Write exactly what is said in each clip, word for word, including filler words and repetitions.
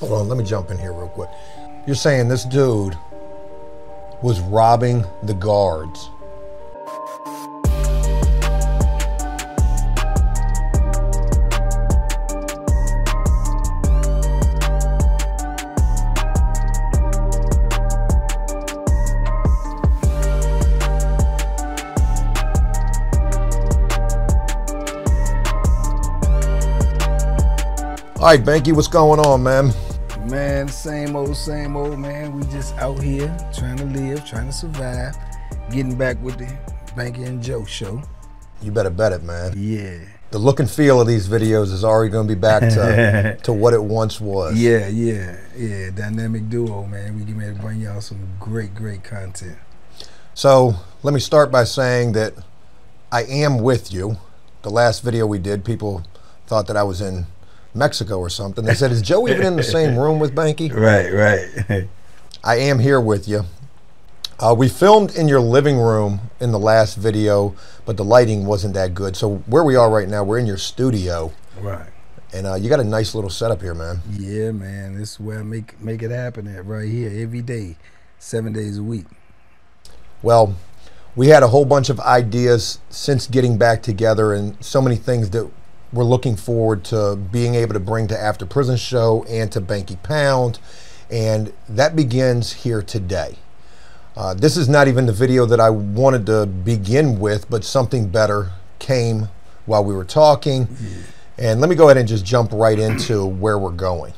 Hold on, let me jump in here real quick. You're saying this dude was robbing the guards. All right, Banky, what's going on, man? Man, same old, same old, man. We just out here trying to live, trying to survive, getting back with the Banky and Joe show. You better bet it, man. Yeah. The look and feel of these videos is already going to be back to, to what it once was. Yeah, yeah, yeah. Dynamic duo, man. We getting ready to bring y'all some great, great content. So let me start by saying that I am with you. The last video we did, people thought that I was in Mexico or something. They said, is Joe even in the same room with Banky? Right, right. I am here with you. Uh, we filmed in your living room in the last video, but the lighting wasn't that good. So where we are right now, we're in your studio. Right. And uh, you got a nice little setup here, man. Yeah, man. This is where I make, make it happen at, right here, every day, seven days a week. Well, we had a whole bunch of ideas since getting back together and so many things that we're looking forward to being able to bring to After Prison Show and to Banky Pound, and that begins here today. Uh, this is not even the video that I wanted to begin with, but something better came while we were talking. Mm-hmm. And let me go ahead and just jump right into where we're going.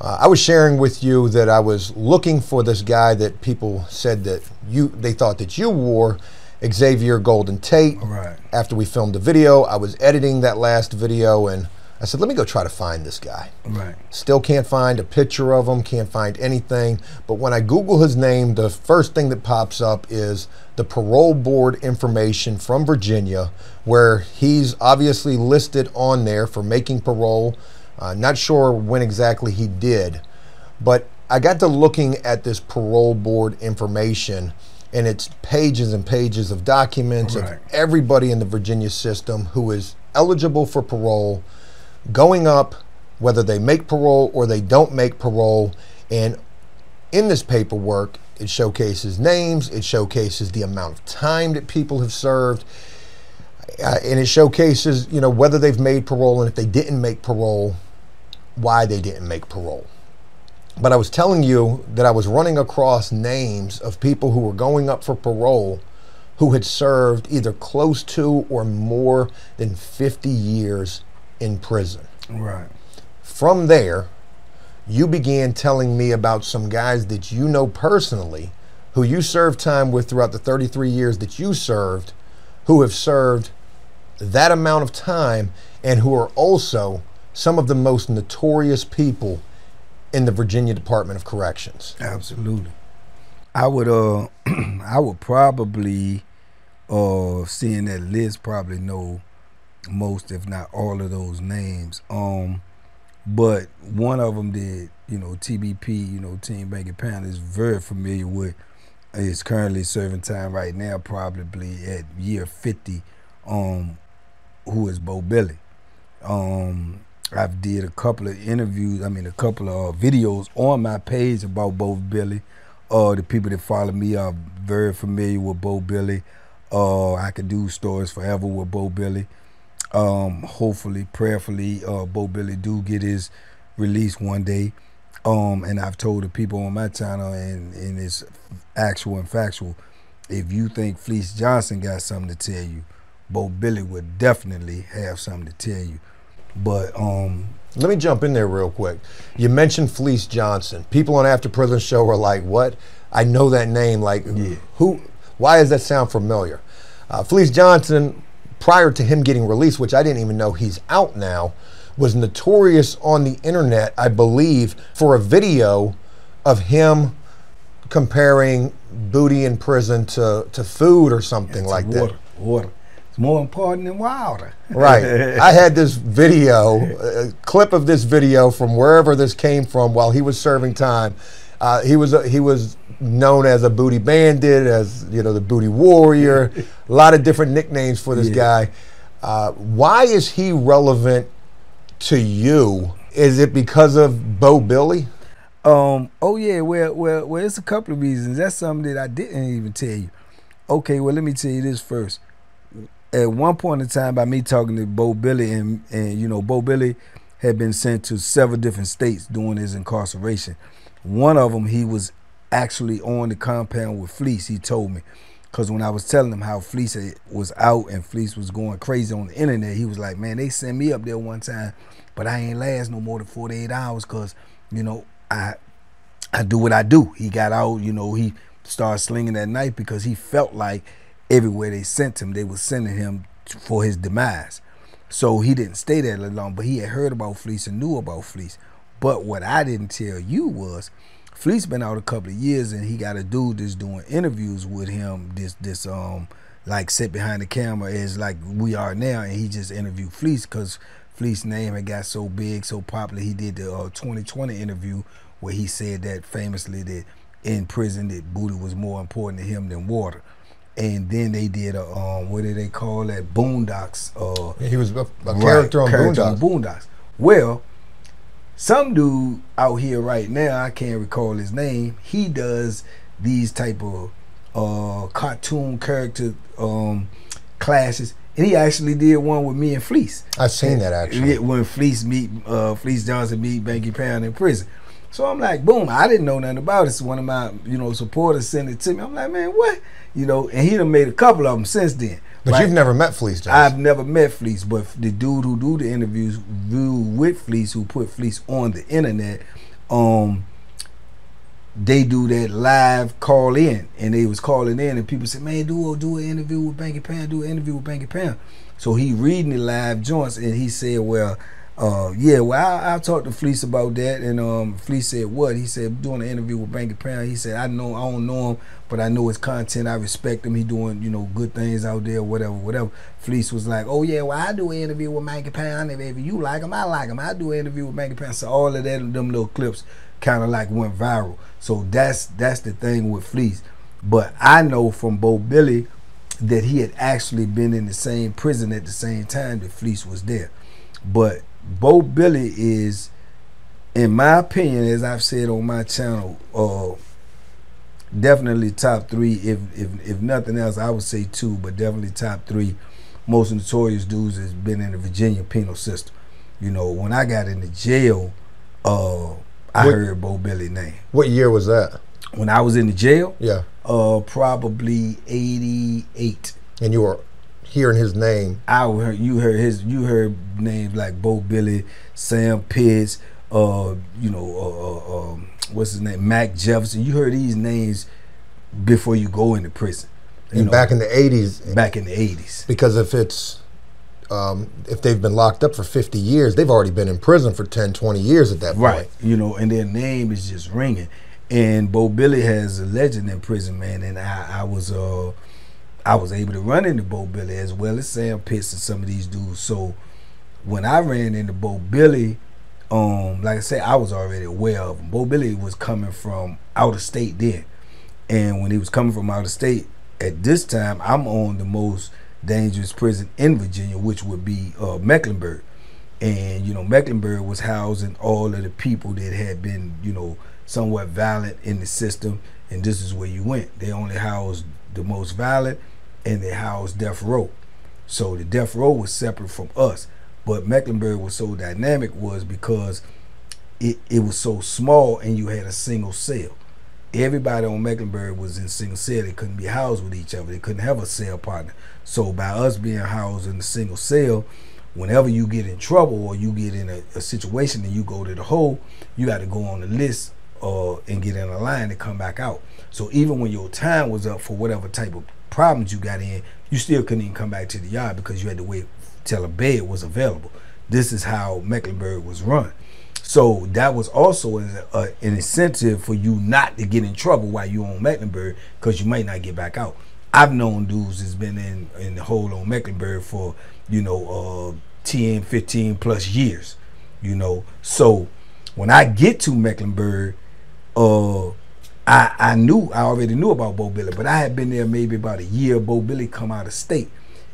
Uh, I was sharing with you that I was looking for this guy that people said that you they thought that you wore, Xavier Golden Tate. Right. After we filmed the video, I was editing that last video and I said, let me go try to find this guy. Right. Still can't find a picture of him, can't find anything. But when I Google his name, the first thing that pops up is the parole board information from Virginia, where he's obviously listed on there for making parole. Uh, not sure when exactly he did, but I got to looking at this parole board information, and it's pages and pages of documents. Right. Of everybody in the Virginia system who is eligible for parole, going up, whether they make parole or they don't make parole. And in this paperwork, it showcases names, it showcases the amount of time that people have served, uh, and it showcases, you know, whether they've made parole, and if they didn't make parole, why they didn't make parole. But I was telling you that I was running across names of people who were going up for parole who had served either close to or more than fifty years in prison. Right. From there, you began telling me about some guys that you know personally who you served time with throughout the thirty-three years that you served, who have served that amount of time and who are also some of the most notorious people in the Virginia Department of Corrections. Absolutely. I would uh I would probably uh seeing that list probably know most, if not all, of those names. Um but one of them that, you know, T B P, you know, Team Banky Pound is very familiar with, is currently serving time right now, probably at year fifty, um who is Bo Billy. Um I've did a couple of interviews, I mean a couple of videos on my page about Bo Billy. Uh, the people that follow me are very familiar with Bo Billy. Uh, I could do stories forever with Bo Billy. Um, hopefully, prayerfully, uh, Bo Billy do get his release one day. Um, and I've told the people on my channel, and, and it's actual and factual, if you think Fleece Johnson got something to tell you, Bo Billy would definitely have something to tell you. But um let me jump in there real quick. You mentioned Fleece Johnson. People on After Prison Show were like, what? I know that name. Like, yeah. Who, why does that sound familiar? Uh, Fleece Johnson, prior to him getting released, which I didn't even know he's out now, was notorious on the internet, I believe, for a video of him comparing booty in prison to, to food or something like that. Water, water. It's more important than water. Right. I had this video, a clip of this video from wherever this came from while he was serving time. Uh, he was a, he was known as a booty bandit, as, you know, the booty warrior. A lot of different nicknames for this, yeah, guy. Uh, why is he relevant to you? Is it because of Bo Billy? Um, oh yeah, well, well, well, it's a couple of reasons. That's something that I didn't even tell you. Okay, well, let me tell you this first. At one point in time, by me talking to Bo Billy, and, and you know, Bo Billy had been sent to several different states during his incarceration. One of them, he was actually on the compound with Fleece, he told me. Because when I was telling him how Fleece was out and Fleece was going crazy on the internet, he was like, man, they sent me up there one time, but I ain't last no more than forty-eight hours because, you know, I I do what I do. He got out, you know, he started slinging that knife because he felt like everywhere they sent him, they was sending him for his demise. So he didn't stay there long, but he had heard about Fleece and knew about Fleece. But what I didn't tell you was Fleece been out a couple of years, and he got a dude that's doing interviews with him, this this um like sit behind the camera is like we are now, and he just interviewed Fleece because Fleece's name had got so big, so popular. He did the uh, twenty twenty interview where he said that famously that in prison that booty was more important to him than water. And then they did a um what did they call that, Boondocks? Uh, yeah, he was a, a right, character on character Boondocks. Boondocks. Well, some dude out here right now, I can't recall his name, he does these type of uh, cartoon character um, clashes, and he actually did one with me and Fleece. I've seen and, that actually. When Fleece meet, uh, Fleece Johnson meet Banky Pound in prison. So I'm like, boom, I didn't know nothing about it. So one of my, you know, supporters sent it to me. I'm like, man, what? You know, and he done made a couple of them since then. But like, you've never met Fleece, Johnson. I've never met Fleece, but the dude who do the interviews with Fleece, who put Fleece on the internet, um, they do that live call in, and they was calling in, and people said, man, do do an interview with Banky Pound, do an interview with Banky Pound. So he reading the live joints, and he said, well, Uh, yeah, well, I, I talked to Fleece about that, and um, Fleece said what? He said, doing an interview with Banky Pound, he said, I know, I don't know him, but I know his content, I respect him, he doing, you know, good things out there, whatever, whatever. Fleece was like, oh yeah, well, I do an interview with Banky Pound, if, if you like him, I like him, I do an interview with Banky Pound. So all of that, them little clips kind of like went viral. So that's, that's the thing with Fleece. But I know from Bo Billy that he had actually been in the same prison at the same time that Fleece was there. But Bo Billy is, in my opinion, as I've said on my channel, uh, definitely top three. If, if if nothing else, I would say two, but definitely top three most notorious dudes that's been in the Virginia penal system. You know, when I got into jail, uh, I what, heard Bo Billy's name. What year was that? When I was in the jail? Yeah. Uh, probably eighty-eight. And you were hearing his name? I heard, you heard his, you heard names like Bo Billy, Sam Pitts, uh, you know, uh, uh, um, what's his name, Mac Jefferson. You heard these names before you go into prison. You and know, back in the eighties. Back in the eighties. Because if it's, um, if they've been locked up for fifty years, they've already been in prison for ten, twenty years at that right. point. Right. You know, and their name is just ringing. And Bo Billy has a legend in prison, man. And I, I was, uh. I was able to run into Bo Billy as well as Sam Pitts and some of these dudes. So when I ran into Bo Billy, um, like I said, I was already aware of him. Bo Billy was coming from out of state then. And when he was coming from out of state, at this time, I'm on the most dangerous prison in Virginia, which would be uh, Mecklenburg. And, you know, Mecklenburg was housing all of the people that had been, you know, somewhat violent in the system. And this is where you went. They only housed the most violent, and they housed death row. So the death row was separate from us. But Mecklenburg was so dynamic was because it, it was so small and you had a single cell. Everybody on Mecklenburg was in single cell. They couldn't be housed with each other. They couldn't have a cell partner. So by us being housed in a single cell, whenever you get in trouble or you get in a, a situation and you go to the hole, you got to go on the list uh, and get in a line to come back out. So even when your time was up for whatever type of problems you got in, you still couldn't even come back to the yard because you had to wait till a bed was available. This is how Mecklenburg was run. So that was also an, uh, an incentive for you not to get in trouble while you on Mecklenburg, because you might not get back out. I've known dudes that's been in, in the hole on Mecklenburg for, you know, uh, ten, fifteen plus years, you know. So when I get to Mecklenburg, uh, I, I knew, I already knew about Bo Billy, but I had been there maybe about a year. Bo Billy come out of state,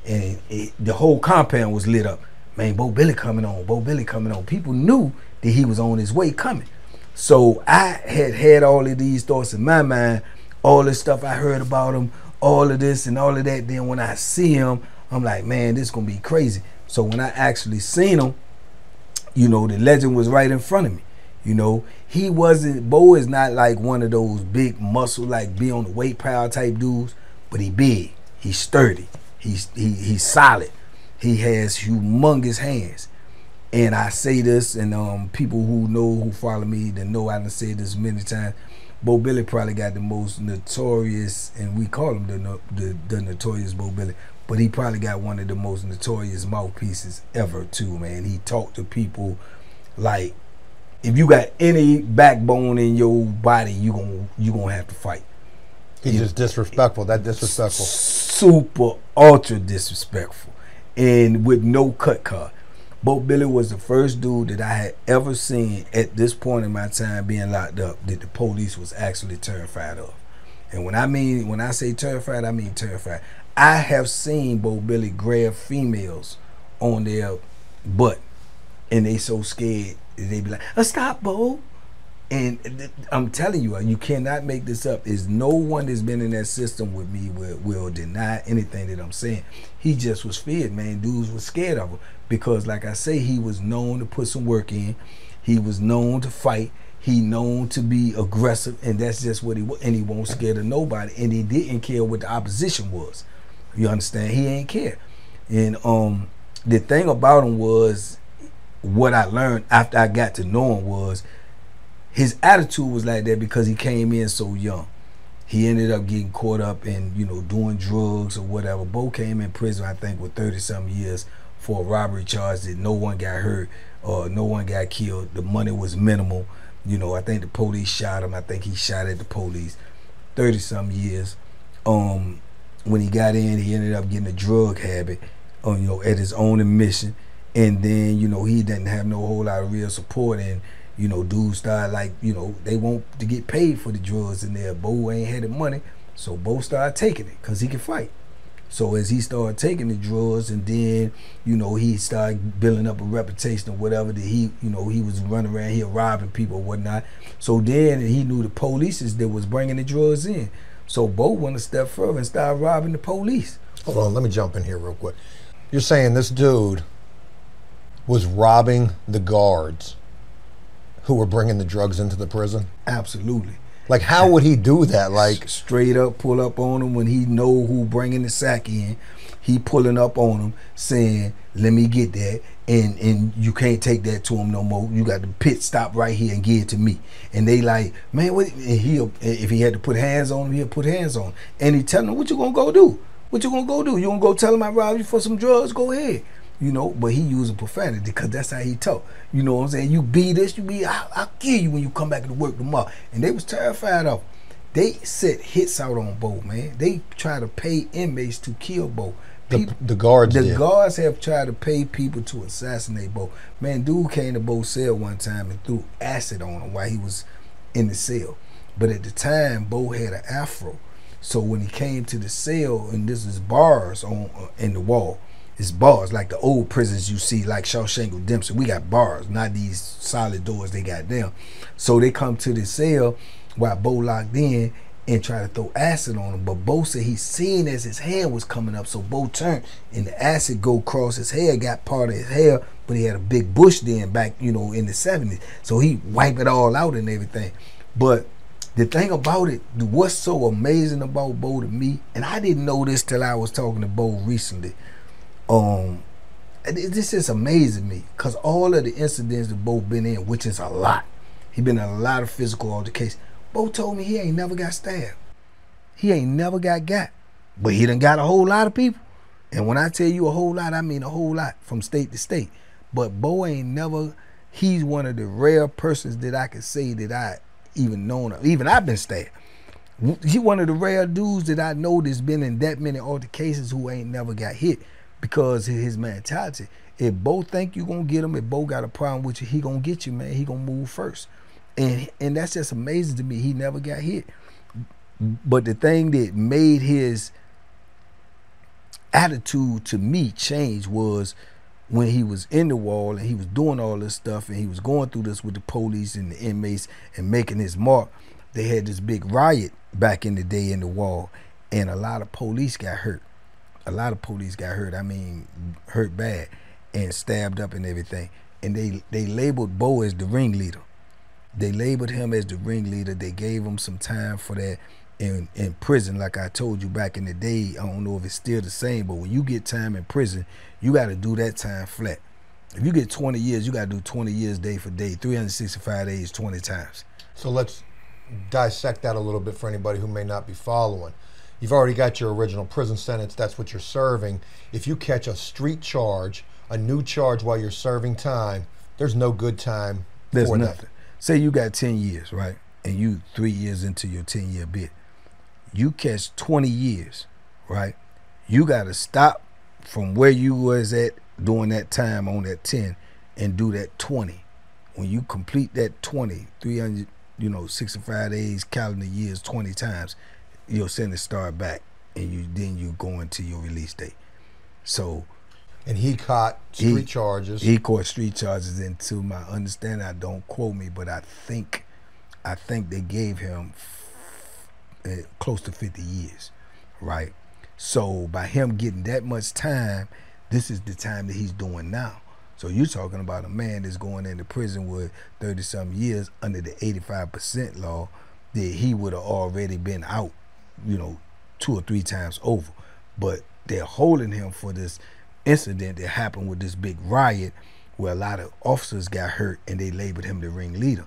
and it, the whole compound was lit up. Man, Bo Billy coming on, Bo Billy coming on. People knew that he was on his way coming. So I had had all of these thoughts in my mind, all this stuff I heard about him, all of this and all of that. Then when I see him, I'm like, man, this is gonna be crazy. So when I actually seen him, you know, the legend was right in front of me. You know, he wasn't, Bo is not like one of those big muscle, like be on the weight pile type dudes, but he big, he's sturdy, he's, he, he's solid. He has humongous hands. And I say this, and um, people who know, who follow me, they know I done said this many times, Bo Billy probably got the most notorious, and we call him the, the, the notorious Bo Billy, but he probably got one of the most notorious mouthpieces ever too, man. He talked to people like, if you got any backbone in your body, you gonna you gonna have to fight. He's just disrespectful. That disrespectful. Super ultra disrespectful, and with no cut card. Bo Billy was the first dude that I had ever seen at this point in my time being locked up that the police was actually terrified of. And when I mean when I say terrified, I mean terrified. I have seen Bo Billy grab females on their butt, and they so scared. They be like, oh, stop, Bo. And I'm telling you, you cannot make this up. There's no one that's been in that system with me will, will deny anything that I'm saying. He just was feared, man. Dudes was scared of him because, like I say, he was known to put some work in. He was known to fight. He known to be aggressive, and that's just what he was. And he won't scared of nobody. And he didn't care what the opposition was. You understand? He ain't care. And um, the thing about him was, what I learned after I got to know him was his attitude was like that because he came in so young. He ended up getting caught up in, you know, doing drugs or whatever. Bo came in prison, I think, with thirty-something years for a robbery charge that no one got hurt or no one got killed. The money was minimal. You know, I think the police shot him. I think he shot at the police. thirty-something years. Um, when he got in, he ended up getting a drug habit, uh, you know, at his own admission. And then, you know, he didn't have no whole lot of real support. And, you know, dudes started like, you know, they want to get paid for the drugs in there. Bo ain't had the money. So Bo started taking it because he could fight. So as he started taking the drugs, and then, you know, he started building up a reputation or whatever that he, you know, he was running around here robbing people or whatnot. So then he knew the police that was bringing the drugs in. So Bo went a step further and started robbing the police. Hold on, let me jump in here real quick. You're saying this dude was robbing the guards who were bringing the drugs into the prison? Absolutely. Like, how would he do that? Like, straight up pull up on him when he know who bringing the sack in. He pulling up on him saying, let me get that, and and you can't take that to him no more. You got the pit stop right here and give it to me. And they like, man, what? And he'll, if he had to put hands on him, he'll put hands on him. And he telling him, what you gonna go do? What you gonna go do? You gonna go tell him I robbed you for some drugs? Go ahead. You know, but he using profanity because that's how he talk. You know what I'm saying? You be this, you be, I'll, I'll kill you when you come back to work tomorrow. And they was terrified of him. They set hits out on Bo, man. They try to pay inmates to kill Bo. People, the, the guards The did. guards have tried to pay people to assassinate Bo. Man, dude came to Bo's cell one time and threw acid on him while he was in the cell. But at the time, Bo had an afro. So when he came to the cell, and this is bars on uh, in the wall, it's bars, like the old prisons you see, like Shawshank Redemption. We got bars, not these solid doors they got down. So they come to the cell while Bo locked in and try to throw acid on him. But Bo said he seen as his hair was coming up, so Bo turned and the acid go across his hair, got part of his hair, but he had a big bush then back, you know, in the seventies. So he wipe it all out and everything. But the thing about it, what's so amazing about Bo to me, and I didn't know this till I was talking to Bo recently, Um, this is amazing me because all of the incidents that Bo been in, which is a lot, he been in a lot of physical altercations. Bo told me he ain't never got stabbed. He ain't never got got, but he done got a whole lot of people. And when I tell you a whole lot, I mean a whole lot from state to state. But Bo ain't never, he's one of the rare persons that I can say that I even known of. Even I've been stabbed. He one of the rare dudes that I know that's been in that many altercations who ain't never got hit. Because of his mentality, if Bo think you gonna get him, if Bo got a problem with you, he gonna get you, man. He gonna move first, and and that's just amazing to me. He never got hit, but the thing that made his attitude to me change was when he was in the wall and he was doing all this stuff and he was going through this with the police and the inmates and making his mark, they had this big riot back in the day in the wall, and a lot of police got hurt. A lot of police got hurt, I mean, hurt bad, and stabbed up and everything. And they, they labeled Bo as the ringleader. They labeled him as the ringleader. They gave him some time for that in, in prison. Like I told you back in the day, I don't know if it's still the same, but when you get time in prison, you got to do that time flat. If you get twenty years, you got to do twenty years day for day, three hundred sixty-five days, twenty times. So let's dissect that a little bit for anybody who may not be following. You've already got your original prison sentence. That's what you're serving. If you catch a street charge, a new charge while you're serving time, there's no good time there's for nothing. That. Say you got ten years, right? And you three years into your ten year bit. You catch twenty years, right? You gotta stop from where you was at during that time on that ten and do that twenty. When you complete that twenty, three hundred, you know, sixty-five days, calendar years, twenty times, your sentence start back, and you then you go into your release date. So, and he caught street he, charges. He caught street charges, and to my understanding, I don't quote me, but I think, I think they gave him f close to fifty years, right? So by him getting that much time, this is the time that he's doing now. So you're talking about a man that's going into prison with thirty-something years under the eighty-five percent law that he would have already been out, you know, two or three times over. But they're holding him for this incident that happened with this big riot where a lot of officers got hurt and they labeled him the ringleader.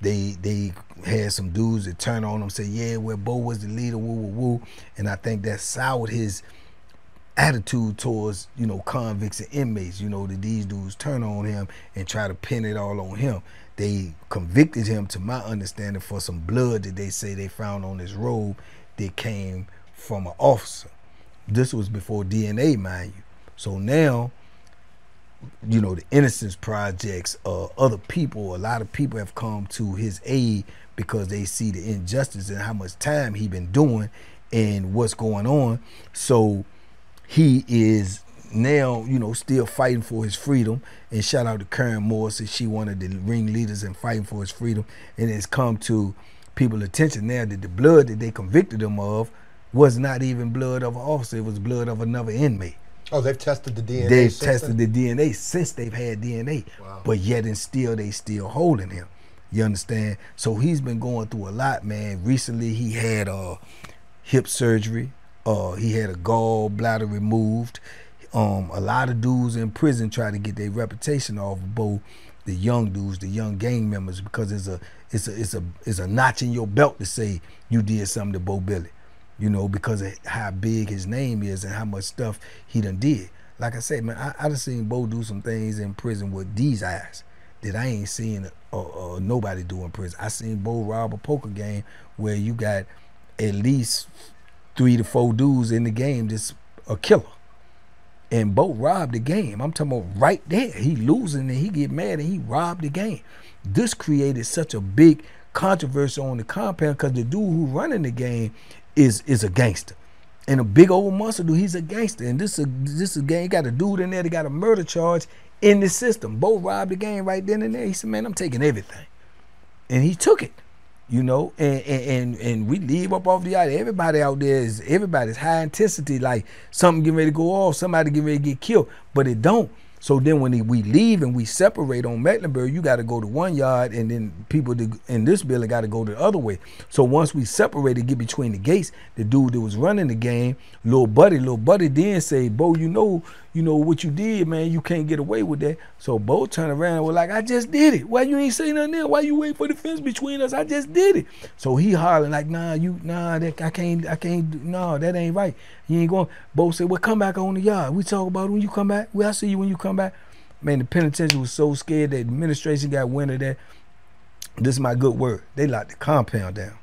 They they had some dudes that turned on him and said, yeah, well, Bo was the leader, woo, woo, woo. And I think that soured his attitude towards, you know, convicts and inmates, you know, that these dudes turn on him and try to pin it all on him. They convicted him, to my understanding, for some blood that they say they found on his robe that came from an officer. This was before D N A, mind you. So now, you know, the Innocence Projects, uh, other people, a lot of people have come to his aid because they see the injustice and how much time he been doing and what's going on. So he is now, you know, still fighting for his freedom. And shout out to Karen Morrison. She one of the ringleaders in fighting for his freedom. And it's come to people's attention now that the blood that they convicted him of was not even blood of an officer. It was blood of another inmate. Oh, they've tested the D N A. They've tested the D N A since they've had D N A. Wow. But yet and still, they still holding him. You understand? So he's been going through a lot, man. Recently, he had uh, hip surgery. Uh, he had a gallbladder removed. Um, a lot of dudes in prison try to get their reputation off of Bo, the young dudes, the young gang members, because it's a it's a it's a it's a notch in your belt to say you did something to Bo Billy, you know, because of how big his name is and how much stuff he done did. Like I said, man, I, I done seen Bo do some things in prison with these eyes that I ain't seen uh, uh, nobody do in prison. I seen Bo rob a poker game where you got at least three to four dudes in the game that's a killer. And Bo robbed the game. I'm talking about right there. He losing and he get mad and he robbed the game. This created such a big controversy on the compound because the dude who running the game is is a gangster. And a big old monster dude, he's a gangster. And this is a, this is a game, got a dude in there that got a murder charge in the system. Bo robbed the game right then and there. He said, man, I'm taking everything. And he took it. You know, and, and, and, and we leave up off the yard. Everybody out there is, everybody's high intensity, like something getting ready to go off, somebody getting ready to get killed, but it don't. So then when we leave and we separate on Mecklenburg, you got to go to one yard, and then people in this building got to go the other way. So once we separate and get between the gates, the dude that was running the game, little buddy, little buddy then say, Bo, you know, you know what you did, man, you can't get away with that. So Bo turned around and was like, I just did it. Why you ain't say nothing there? Why you waiting for the fence between us? I just did it. So he hollering like, nah, you, nah, that, I can't, I can't, nah, that ain't right. You ain't going. Bo said, well, come back on the yard. We talk about it when you come back. Well, I see you when you come back. Man, the penitentiary was so scared. The administration got wind of that. This is my good word. They locked the compound down.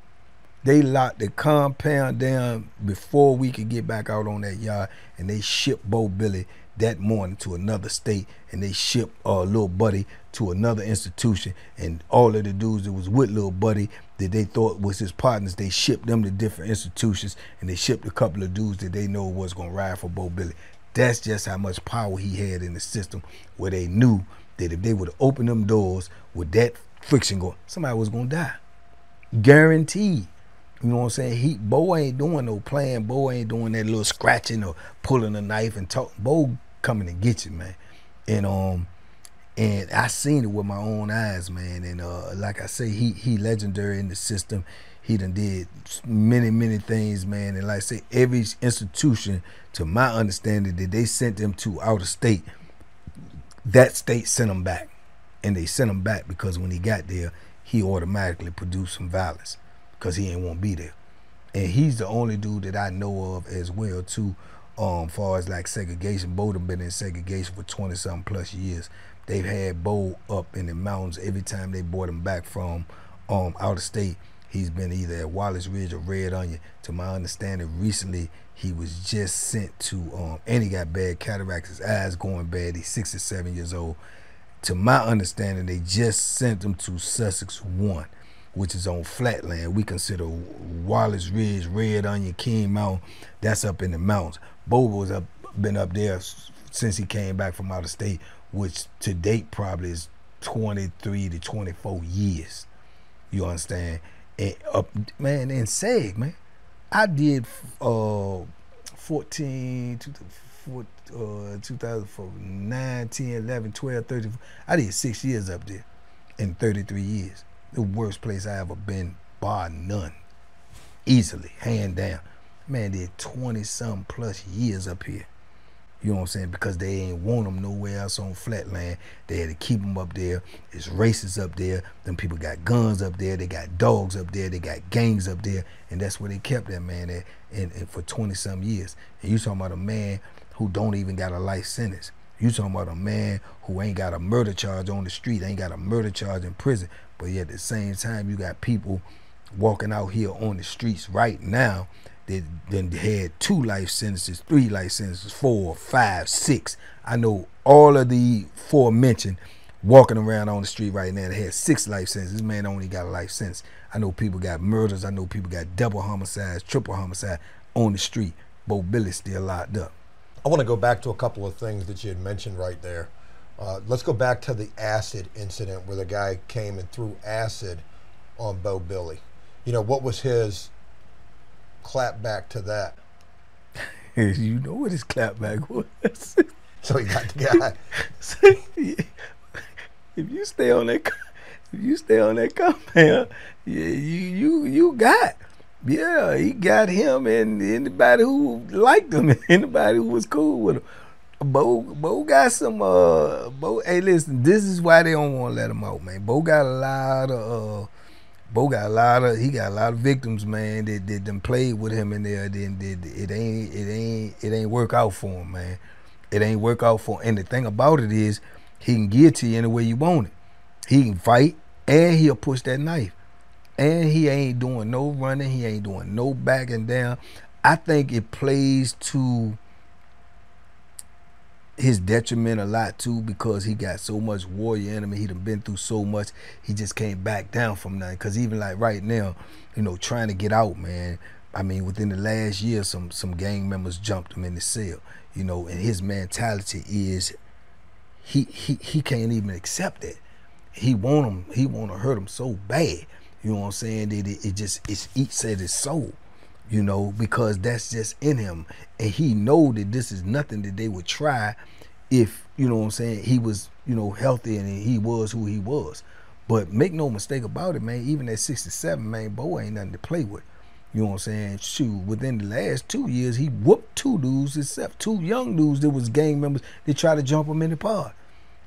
They locked the compound down before we could get back out on that yard, and they shipped Bo Billy that morning to another state, and they shipped uh, Lil Buddy to another institution, and all of the dudes that was with Lil Buddy that they thought was his partners, they shipped them to different institutions, and they shipped a couple of dudes that they know was going to ride for Bo Billy. That's just how much power he had in the system, where they knew that if they would open them doors with that friction going, somebody was going to die. Guaranteed. You know what I'm saying? He, Bo ain't doing no playing. Bo ain't doing that little scratching or pulling a knife and talk. Bo coming to get you, man. And um, and I seen it with my own eyes, man. And uh, like I say, he he legendary in the system. He done did many, many things, man. And like I say, every institution, to my understanding, that they sent them to out of state, that state sent them back. And they sent him back because when he got there, he automatically produced some violence because he ain't want to be there. And he's the only dude that I know of as well, too, um, far as like segregation. Bo done been in segregation for twenty-something plus years. They've had Bo up in the mountains. Every time they brought him back from um, out of state, he's been either at Wallace Ridge or Red Onion. To my understanding, recently he was just sent to, um, and he got bad cataracts, his eyes going bad. He's sixty-seven years old. To my understanding, they just sent them to Sussex One, which is on flatland. We consider Wallace Ridge, Red Onion, King Mountain. That's up in the mountains. Bobo's up, been up there since he came back from out of state, which to date probably is twenty-three to twenty-four years. You understand? And up, man, and seg, man. I did uh, fourteen, two thousand four, nine, ten, eleven, twelve, thirteen. I did six years up there in thirty-three years. The worst place I ever been, bar none. Easily, hand down. Man, did twenty-some plus years up here. You know what I'm saying? Because they ain't want them nowhere else on flatland. They had to keep them up there. It's racists up there. Them people got guns up there. They got dogs up there. They got gangs up there. And that's where they kept that man at, and, and for twenty-some years. And you talking about a man who don't even got a life sentence. You talking about a man who ain't got a murder charge on the street, ain't got a murder charge in prison. But yet at the same time, you got people walking out here on the streets right now that then had two life sentences, three life sentences, four, five, six. I know all of the four mentioned walking around on the street right now that had six life sentences. This man only got a life sentence. I know people got murders. I know people got double homicides, triple homicide on the street. Bo Billy's still locked up. I want to go back to a couple of things that you had mentioned right there. Uh, let's go back to the acid incident where the guy came and threw acid on Bo Billy. You know, what was his clap back to that? You know what his clap back was. So he got the guy. If you stay on that, if you stay on that compound, yeah, you you you got. Yeah, he got him and anybody who liked him, anybody who was cool with him. Bo, Bo got some. Uh, Bo, hey, listen, this is why they don't want to let him out, man. Bo got a lot of. Uh, Bo got a lot of. He got a lot of victims, man. That that them played with him in there. Then it ain't. It ain't. It ain't work out for him, man. It ain't work out for him. And the thing about it is, he can get to you any way you want it. He can fight, and he'll push that knife. And he ain't doing no running. He ain't doing no backing down. I think it plays to his detriment a lot, too, because he got so much warrior in him. He done been through so much. He just can't back down from nothing. Because even like right now, you know, trying to get out, man. I mean, within the last year, some, some gang members jumped him in the cell. You know, and his mentality is he he, he can't even accept that. He want him. He want to hurt him so bad. You know what I'm saying? That it, it just it eats at his soul, you know, because that's just in him, and he know that this is nothing that they would try, if you know what I'm saying. He was you know healthy and he was who he was, but make no mistake about it, man. Even at sixty-seven, man, Bo ain't nothing to play with. You know what I'm saying? Shoot, within the last two years, he whooped two dudes, except two young dudes that was gang members that tried to jump him in the pod.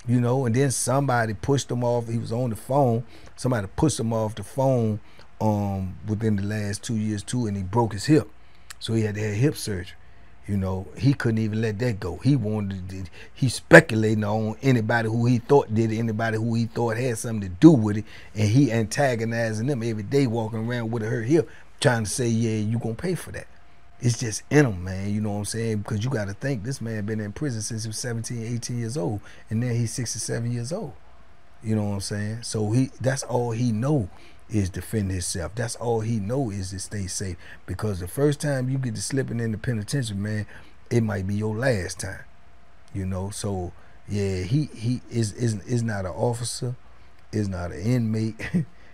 You know, and then somebody pushed him off. He was on the phone. Somebody pushed him off the phone um, within the last two years, too, and he broke his hip. So he had to have hip surgery. You know, he couldn't even let that go. He wanted to, he speculating on anybody who he thought did it, anybody who he thought had something to do with it, and he antagonizing them every day, walking around with a hurt hip, trying to say, yeah, you gonna pay for that. It's just in him, man, you know what I'm saying? Because you got to think, this man been in prison since he was seventeen, eighteen years old, and now he's sixty-seven years old. You know what I'm saying? So he that's all he know is defend himself. That's all he know is to stay safe. Because the first time you get to slipping in the penitentiary, man, it might be your last time, you know. So yeah, he he is isn't is not an officer, is not an inmate,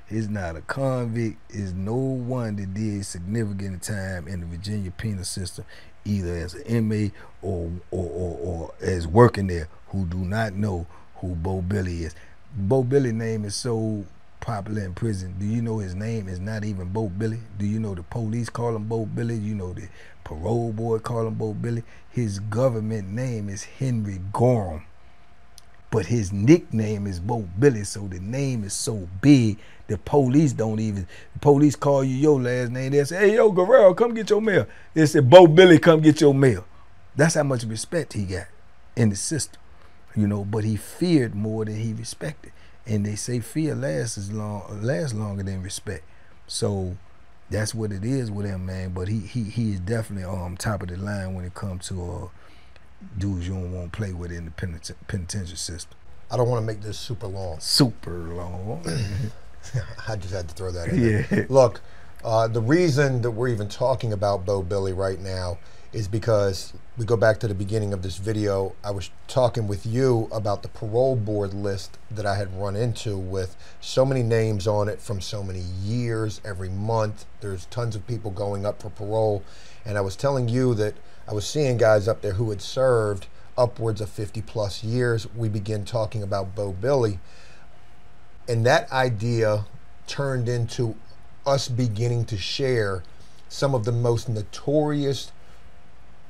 is not a convict, is no one that did significant time in the Virginia penal system, either as an inmate or or or, or as working there, who do not know who Bo Billy is. Bo Billy name is so popular in prison. Do you know his name is not even Bo Billy? Do you know the police call him Bo Billy? You know the parole board call him Bo Billy? His government name is Henry Gorham, but his nickname is Bo Billy. So the name is so big, the police don't even, the police call you your last name, they say, hey, yo, Guerrero, come get your mail. They say, Bo Billy, come get your mail. That's how much respect he got in the system, you know, but he feared more than he respected. And they say fear lasts as long, lasts longer than respect. So that's what it is with him, man. But he he he is definitely on top of the line when it comes to uh, dudes you don't want to play with in the peniten penitentiary system. I don't want to make this super long. Super long. I just had to throw that in there. Yeah. Look, uh, the reason that we're even talking about Bo Billy right now is because we go back to the beginning of this video. I was talking with you about the parole board list that I had run into with so many names on it from so many years. Every month there's tons of people going up for parole, and I was telling you that I was seeing guys up there who had served upwards of fifty plus years. We begin talking about Bo Billy, and that idea turned into us beginning to share some of the most notorious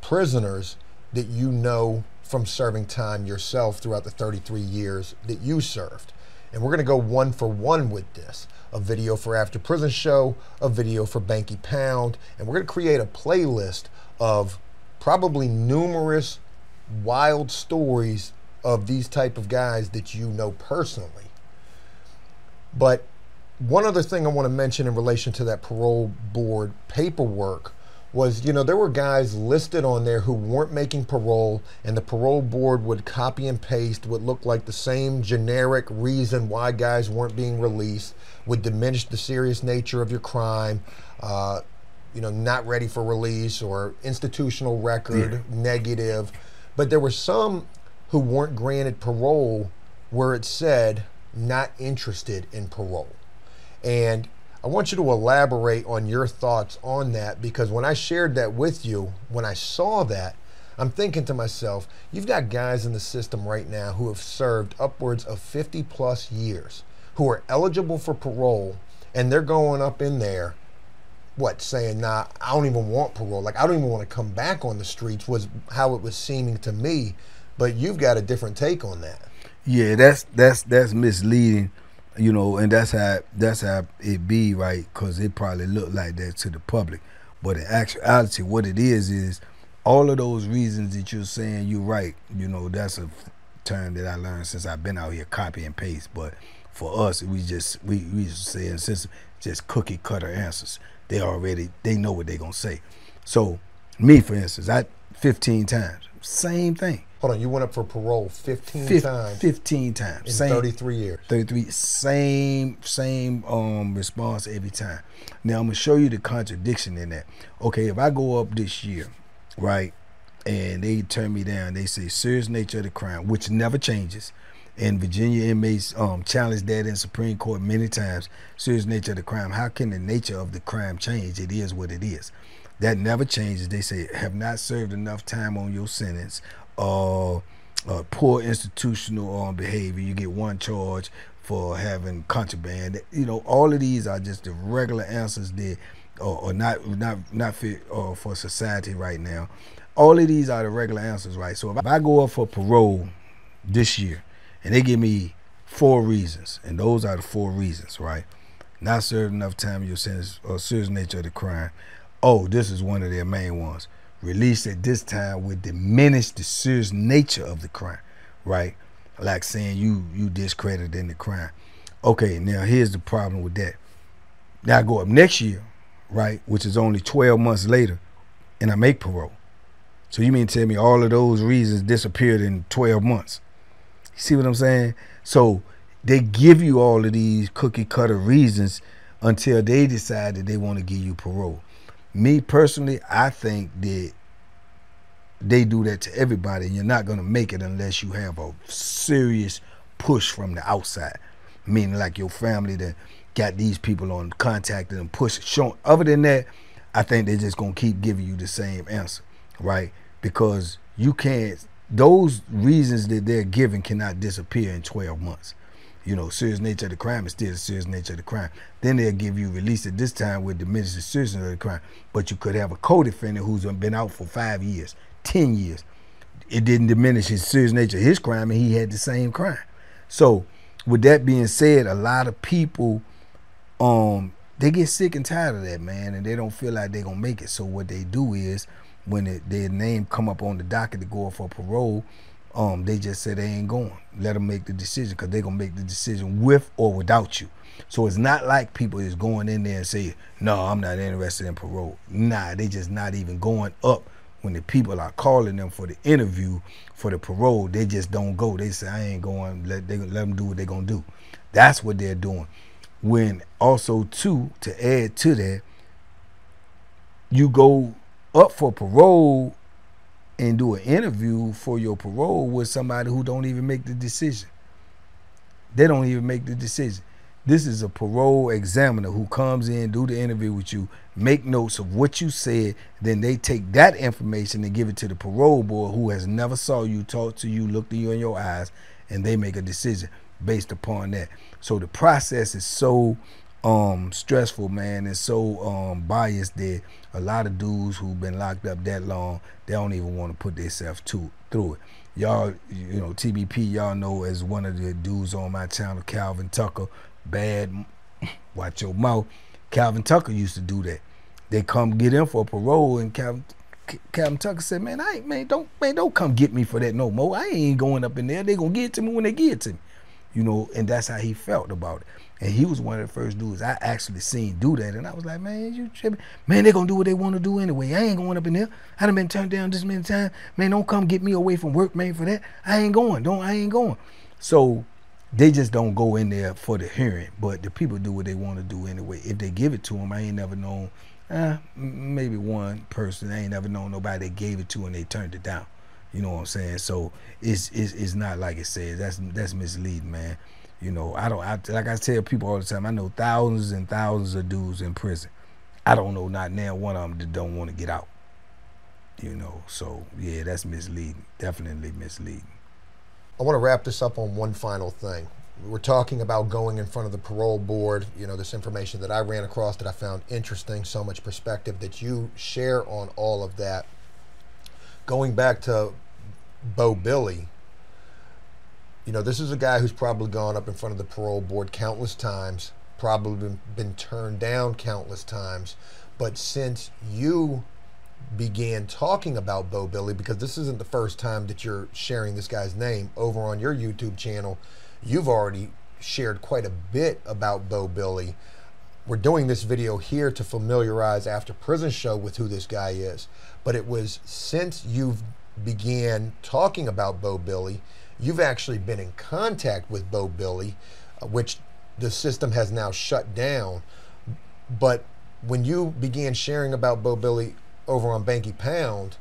prisoners that you know from serving time yourself throughout the thirty-three years that you served. And we're going to go one for one with this. A video for After Prison Show, a video for Banky Pound, and we're going to create a playlist of probably numerous wild stories of these type of guys that you know personally. But one other thing I want to mention in relation to that parole board paperwork was, you know, there were guys listed on there who weren't making parole, and the parole board would copy and paste what looked like the same generic reason why guys weren't being released, would diminish the serious nature of your crime, uh, you know, not ready for release, or institutional record, yeah, negative. But there were some who weren't granted parole where it said not interested in parole. And I want you to elaborate on your thoughts on that, because when I shared that with you, when I saw that, I'm thinking to myself, you've got guys in the system right now who have served upwards of fifty plus years, who are eligible for parole, and they're going up in there, what, saying, nah, I don't even want parole. Like, I don't even want to come back on the streets, was how it was seeming to me. But you've got a different take on that. Yeah, that's, that's, that's misleading. You know, and that's how that's how it be, right? Because it probably looked like that to the public, but in actuality, what it is is all of those reasons that you're saying. You're right. You know, that's a term that I learned since I've been out here, copy and paste. But for us, we just we we just say since just cookie cutter answers. They already they know what they're gonna say. So me, for instance, I fifteen times, same thing. Hold on, you went up for parole fifteen times. fifteen times. In same, thirty-three years. thirty-three, same same um, response every time. Now, I'm going to show you the contradiction in that. Okay, if I go up this year, right, and they turn me down, they say serious nature of the crime, which never changes, and Virginia inmates um, challenged that in Supreme Court many times, serious nature of the crime. How can the nature of the crime change? It is what it is. That never changes. They say, have not served enough time on your sentence, Uh, uh, poor institutional um, behavior. You get one charge for having contraband. You know, all of these are just the regular answers that are, are not not not fit uh, for society right now. All of these are the regular answers, right? So if I go up for parole this year, and they give me four reasons, and those are the four reasons, right? Not served enough time, your sentence, or serious nature of the crime. Oh, this is one of their main ones. Release at this time would diminish the serious nature of the crime, right? Like saying you you discrediting the crime. Okay, now here's the problem with that. Now I go up next year, right, which is only twelve months later, and I make parole. So you mean to tell me all of those reasons disappeared in twelve months? You see what I'm saying? So they give you all of these cookie cutter reasons until they decide that they want to give you parole. Me personally, I think that They do that to everybody, and you're not going to make it unless you have a serious push from the outside. Meaning like your family that got these people on contact and push showing. Other than that, I think they're just going to keep giving you the same answer, right? Because you can't, those reasons that they're giving cannot disappear in twelve months. You know, serious nature of the crime is still the serious nature of the crime. Then they'll give you release at this time with diminished the seriousness of the crime. But you could have a co-defendant who's been out for five years, ten years. It didn't diminish his serious nature of his crime, and he had the same crime. So with that being said, a lot of people, um, they get sick and tired of that, man, and they don't feel like they're going to make it. So what they do is when it, their name come up on the docket to go for parole, Um, they just said they ain't going. Let them make the decision, because they're going to make the decision with or without you. So it's not like people is going in there and say, no, I'm not interested in parole. Nah, they just not even going up. When the people are calling them for the interview, for the parole, they just don't go. They say, I ain't going. Let, they, let them do what they're going to do. That's what they're doing. When also, too, to add to that, you go up for parole and do an interview for your parole with somebody who don't even make the decision. They don't even make the decision. This is a parole examiner who comes in, do the interview with you, make notes of what you said, then they take that information and give it to the parole board who has never saw you, talked to you, looked at you in your eyes, and they make a decision based upon that. So the process is so um, stressful, man, and so um, biased that a lot of dudes who've been locked up that long, they don't even want to put themselves to through it. Y'all, you know, T B P, y'all know as one of the dudes on my channel, Calvin Tucker, bad, watch your mouth. Calvin Tucker used to do that. They come get him for parole, and Calvin, Calvin Tucker said, man, I ain't, man, don't, man, don't come get me for that no more. I ain't going up in there. They gonna get it to me when they get it to me. You know, and that's how he felt about it. And he was one of the first dudes I actually seen do that. And I was like, man, you tripping. Man, they're going to do what they want to do anyway. I ain't going up in there. I done been turned down this many times. Man, don't come get me away from work, man, for that. I ain't going. Don't, I ain't going. So they just don't go in there for the hearing. But the people do what they want to do anyway. If they give it to them, I ain't never known, eh, maybe one person. I ain't never known nobody they gave it to and they turned it down. You know what I'm saying? So it's, it's, it's not like it says. That's, that's misleading, man. You know, I don't, I, like I tell people all the time, I know thousands and thousands of dudes in prison. I don't know, not now one of them that don't want to get out. You know, so yeah, that's misleading. Definitely misleading. I want to wrap this up on one final thing. We're talking about going in front of the parole board. You know, this information that I ran across that I found interesting, so much perspective that you share on all of that. Going back to Bo Billy, you know, this is a guy who's probably gone up in front of the parole board countless times, probably been, been turned down countless times. But since you began talking about Bo Billy, because this isn't the first time that you're sharing this guy's name over on your YouTube channel, you've already shared quite a bit about Bo Billy. We're doing this video here to familiarize After Prison Show with who this guy is. But it was since you've began talking about Bo Billy, you've actually been in contact with Bo Billy, uh, which the system has now shut down. But when you began sharing about Bo Billy over on Banky Pound,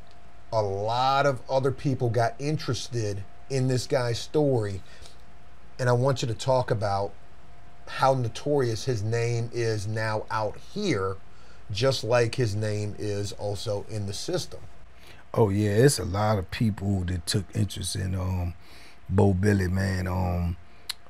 a lot of other people got interested in this guy's story. And I want you to talk about how notorious his name is now out here, just like his name is also in the system. Oh yeah, it's a lot of people that took interest in um Bo Billy, man. Um,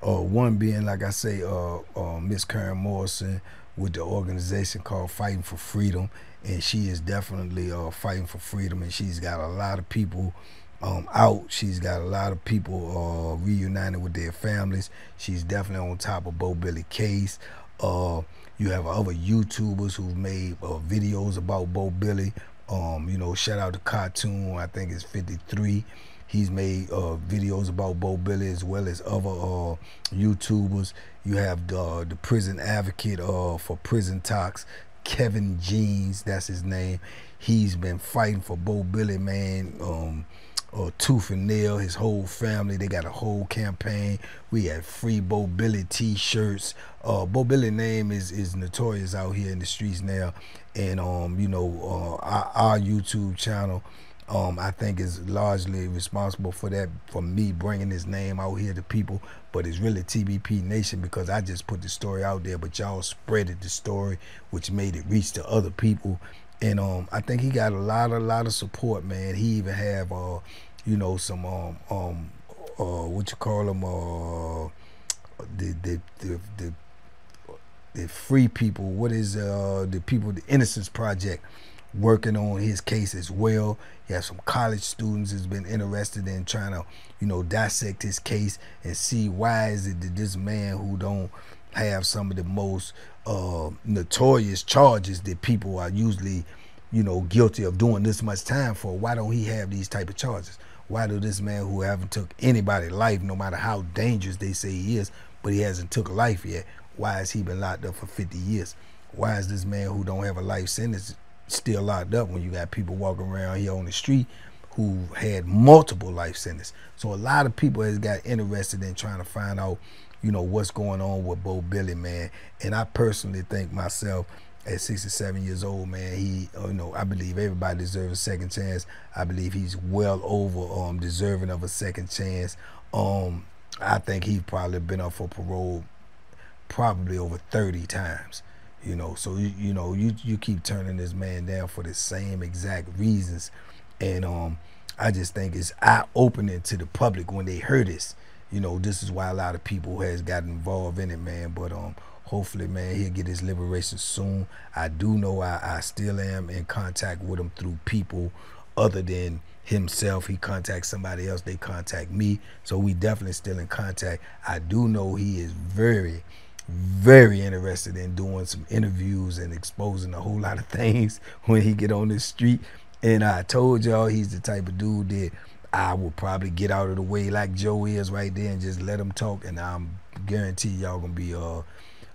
uh, one being, like I say, uh, uh, Miss Karen Morrison with the organization called Fighting for Freedom, and she is definitely uh, fighting for freedom, and she's got a lot of people um, out. She's got a lot of people uh, reunited with their families. She's definitely on top of Bo Billy case. Uh, you have other YouTubers who've made uh, videos about Bo Billy. Um, you know, shout out to Cartoon, I think it's fifty-three. He's made uh, videos about Bo Billy as well as other uh, YouTubers. You have uh, the prison advocate uh, for prison talks, Kevin Jeans, that's his name. He's been fighting for Bo Billy, man, um, uh, tooth and nail, his whole family. They got a whole campaign. We had free Bo Billy t-shirts. Uh, Bo Billy's name is, is notorious out here in the streets now. And, um, you know, uh, our, our YouTube channel, um, I think is largely responsible for that, for me bringing his name out here to people. But it's really T B P Nation, because I just put the story out there, but y'all spreaded the story, which made it reach to other people. And um, I think he got a lot, a lot of support, man. He even have, uh, you know, some, um, um, uh, what you call them, uh, the, the, the, the, the free people. What is uh, the people, the Innocence Project, working on his case as well. He has some college students that's been interested in trying to, you know, dissect his case and see why is it that this man who don't have some of the most uh, notorious charges that people are usually, you know, guilty of doing this much time for, why don't he have these type of charges? Why do this man who haven't took anybody's life, no matter how dangerous they say he is, but he hasn't took life yet, why has he been locked up for fifty years? Why is this man who don't have a life sentence still locked up when you got people walking around here on the street who had multiple life sentences? So a lot of people has got interested in trying to find out, you know, what's going on with Bo Billy, man. And I personally think myself, at sixty-seven years old, man, he, you know, I believe everybody deserves a second chance. I believe he's well over um, deserving of a second chance. Um, I think he's probably been up for parole probably over thirty times. You know, so, you, you know, you, you keep turning this man down for the same exact reasons. And um, I just think it's eye-opening to the public when they hear this. You know, this is why a lot of people has gotten involved in it, man. But um, hopefully, man, he'll get his liberation soon. I do know I, I still am in contact with him through people other than himself. He contacts somebody else, they contact me. So we definitely still in contact. I do know he is very... very interested in doing some interviews and exposing a whole lot of things when he get on this street. And I told y'all he's the type of dude that I will probably get out of the way like Joe is right there and just let him talk, and I'm guarantee y'all gonna be uh,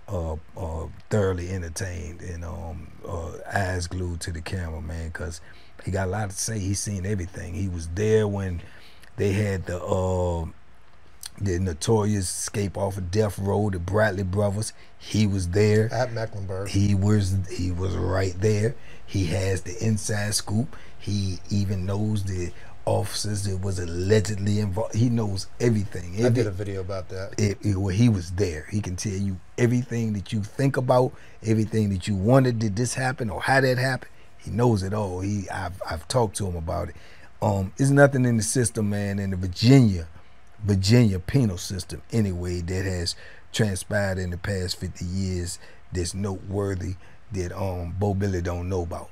uh, uh, thoroughly entertained and um, uh, eyes glued to the camera, man, because he got a lot to say. He's seen everything. He was there when they had the uh, the notorious escape off of death row, the Bradley brothers. He was there at Mecklenburg. He was he was right there. He has the inside scoop. He even knows the officers that was allegedly involved. He knows everything. Every, I did a video about that. It, it, well, he was there. He can tell you everything that you think about, everything that you wondered, did this happen or how that happened. He knows it all. He I've I've talked to him about it. Um, there's nothing in the system, man, in the Virginia. Virginia penal system anyway that has transpired in the past fifty years that's noteworthy that um Bo Billy don't know about,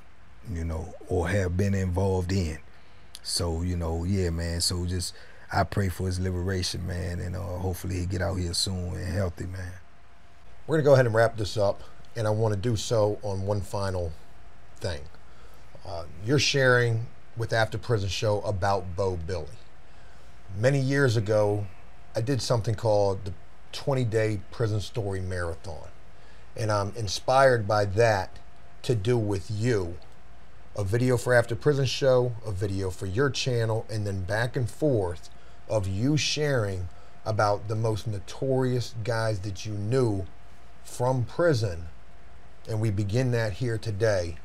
you know, or have been involved in. So, you know, yeah, man, so just I pray for his liberation, man, and uh, hopefully he get out here soon and healthy, man. We're gonna go ahead and wrap this up, and I want to do so on one final thing. Uh, you're sharing with After Prison Show about Bo Billy. Many years ago, I did something called the twenty day Prison Story Marathon. And I'm inspired by that to do with you a video for After Prison Show, a video for your channel, and then back and forth of you sharing about the most notorious guys that you knew from prison. And we begin that here today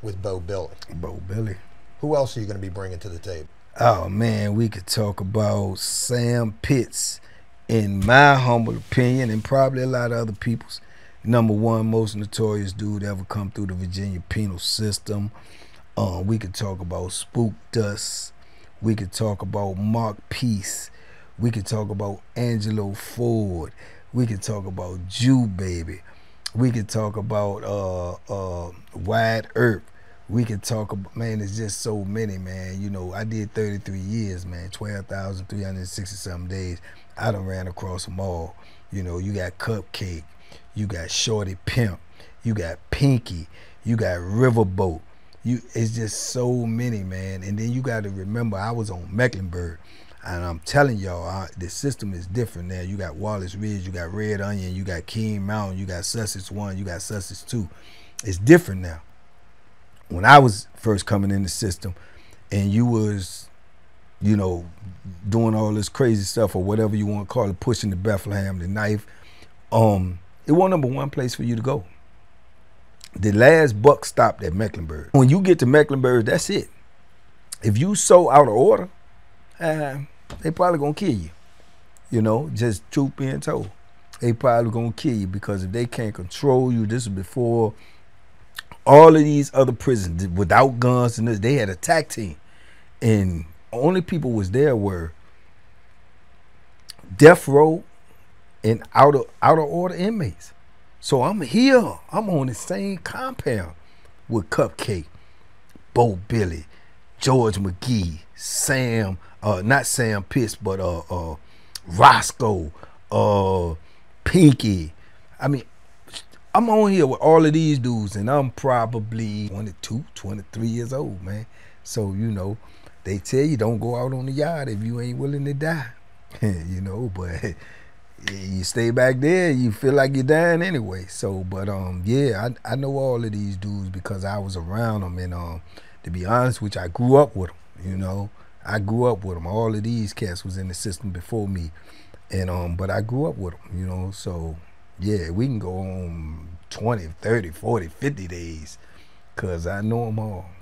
with Bo Billy. Bo Billy. Who else are you going to be bringing to the table? Oh man, we could talk about Sam Pitts, in my humble opinion, and probably a lot of other people's, number one most notorious dude ever come through the Virginia penal system. Uh, we could talk about Spook Dust. We could talk about Mark Peace. We could talk about Angelo Ford. We could talk about Jew Baby. We could talk about uh, uh, Wyatt Earp. We could talk about, man, there's just so many, man. You know, I did thirty-three years, man, twelve thousand three hundred sixty-something days. I done ran across them all. You know, you got Cupcake. You got Shorty Pimp. You got Pinky. You got Riverboat. You, it's just so many, man. And then you got to remember, I was on Mecklenburg. And I'm telling y'all, I, the system is different now. You got Wallace Ridge. You got Red Onion. You got King Mountain. You got Sussex One. You got Sussex Two. It's different now. When I was first coming in the system and you was, you know, doing all this crazy stuff or whatever you want to call it, pushing the Bethlehem, the knife, um, it wasn't number one place for you to go. The last buck stopped at Mecklenburg. When you get to Mecklenburg, that's it. if you so out of order, uh, they probably gonna kill you. You know, just truth being told, they probably gonna kill you, because if they can't control you, this is before all of these other prisons without guns and this, they had a tag team, and only people was there were death row and out of out of order inmates. So I'm here, I'm on the same compound with Cupcake, Bo Billy, George McGee, Sam, uh, not Sam Pitts, but uh, uh, Roscoe, uh, Pinky. I mean, I'm on here with all of these dudes, and I'm probably twenty-two, twenty-three years old, man. So, you know, they tell you don't go out on the yard if you ain't willing to die, you know, but you stay back there, you feel like you're dying anyway. So, but, um, yeah, I, I know all of these dudes because I was around them, and, um, to be honest with you, I grew up with them, you know. I grew up with them. All of these cats was in the system before me, and, um, but I grew up with them, you know, so, yeah, we can go on twenty, thirty, forty, fifty days, because I know them all.